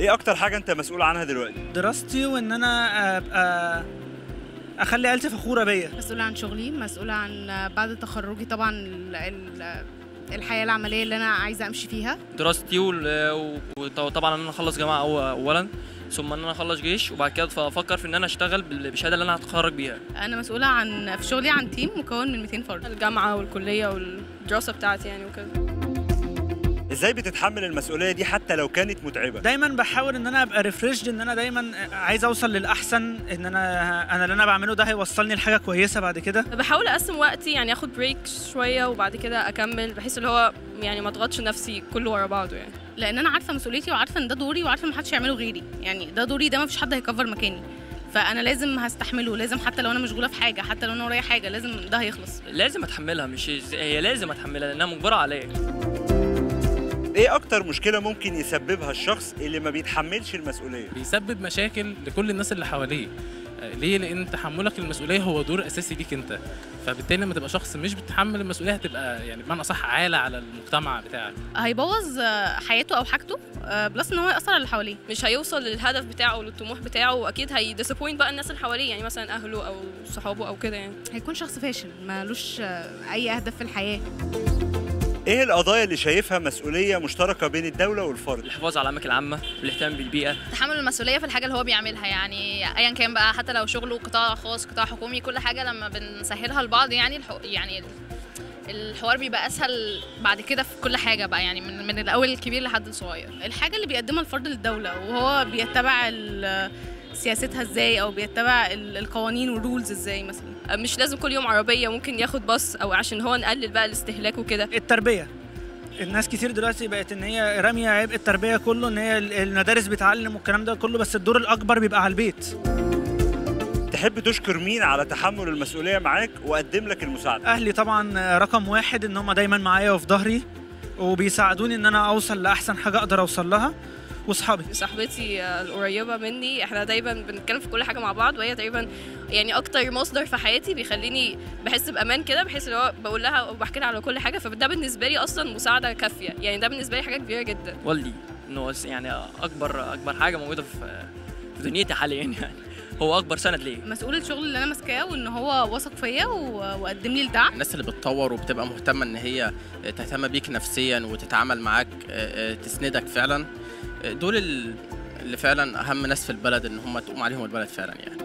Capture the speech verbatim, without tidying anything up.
ايه اكتر حاجه انت مسؤول عنها دلوقتي؟ دراستي، وان انا ابقى اخلي عيلتي فخوره بيا. مسؤوله عن شغلي، مسؤوله عن بعد تخرجي طبعا الحياه العمليه اللي انا عايزه امشي فيها، دراستي، وطبعا ان انا اخلص جامعه اولا، ثم ان انا اخلص جيش، وبعد كده افكر في ان انا اشتغل بالشهاده اللي انا هتخرج بيها. انا مسؤوله عن في شغلي عن تيم مكون من مئتين فرد، الجامعه والكليه والدراسه بتاعتي يعني وكده. ازاي بتتحمل المسؤوليه دي حتى لو كانت متعبه؟ دايما بحاول ان انا ابقى ريفريشد، ان انا دايما عايز اوصل للاحسن، ان انا انا اللي انا بعمله ده هيوصلني لحاجه كويسه بعد كده. بحاول اقسم وقتي، يعني اخد بريك شويه وبعد كده اكمل، بحيث اللي هو يعني ما اضغطش نفسي كله ورا بعضه يعني، لان انا عارفه مسؤوليتي وعارفه ان ده دوري، وعارفه ما حدش يعمله غيري، يعني ده دوري، ده ما فيش حد هيكفر مكاني، فانا لازم هستحمله، لازم حتى لو انا مشغوله في حاجه، حتى لو انا ورايا حاجه، لازم ده هيخلص، لازم اتحملها، مش هي لازم اتحملها لانها مجبره عليا. ايه اكتر مشكله ممكن يسببها الشخص اللي ما بيتحملش المسؤوليه؟ بيسبب مشاكل لكل الناس اللي حواليه. ليه؟ لان تحملك للمسؤوليه هو دور اساسي ليك انت، فبالتالي لما تبقى شخص مش بتتحمل المسؤوليه هتبقى يعني بمعنى اصح عاله على المجتمع بتاعك، هيبوظ حياته او حاجته، بلس ان هو ياثر على اللي حواليه، مش هيوصل للهدف بتاعه وللطموح بتاعه، واكيد هيديسابوينت بقى الناس اللي حواليه، يعني مثلا اهله او صحابه او كده، يعني هيكون شخص فاشل مالوش اي اهداف في الحياه. ايه القضايا اللي شايفها مسؤوليه مشتركه بين الدوله والفرد؟ الحفاظ على الاماكن العامه، والاهتمام بالبيئه، تحمل المسؤوليه في الحاجه اللي هو بيعملها، يعني ايا كان بقى، حتى لو شغله قطاع خاص، قطاع حكومي، كل حاجه لما بنسهلها لبعض يعني الحو... يعني الحوار بيبقى اسهل بعد كده في كل حاجه بقى، يعني من, من الاول الكبير لحد الصغير. الحاجه اللي بيقدمها الفرد للدوله وهو بيتبع سياستها ازاي، او بيتبع القوانين والرولز ازاي، مثلا مش لازم كل يوم عربيه، ممكن ياخد باص، او عشان هو نقلل بقى الاستهلاك وكده. التربيه، الناس كتير دلوقتي بقت ان هي راميه عبء التربيه كله، ان هي المدارس بتعلم والكلام ده كله، بس الدور الاكبر بيبقى على البيت. تحب تشكر مين على تحمل المسؤوليه معاك واقدم لك المساعده؟ اهلي طبعا رقم واحد، ان هم دايما معايا وفي ظهري وبيساعدوني ان انا اوصل لاحسن حاجه اقدر اوصل لها، وصحابي، صاحبتي القريبه مني، احنا دايما بنتكلم في كل حاجه مع بعض، وهي تقريبا يعني اكتر مصدر في حياتي بيخليني بحس بامان كده، بحس اللي هو بقول لها وبحكي لها على كل حاجه، فده بالنسبه لي اصلا مساعده كافيه، يعني ده بالنسبه لي حاجه كبيره جدا. والدي انه يعني اكبر اكبر حاجه موجوده في في دنيتي حاليا، يعني هو اكبر سند ليه. مسؤول الشغل اللي انا ماسكاه، وان هو واثق فيا وقدم لي الدعم. الناس اللي بتطور وبتبقى مهتمه ان هي تهتم بيك نفسيا وتتعامل معاك تسندك فعلا، دول اللي فعلا اهم ناس في البلد، ان هم تقوم عليهم البلد فعلا يعني.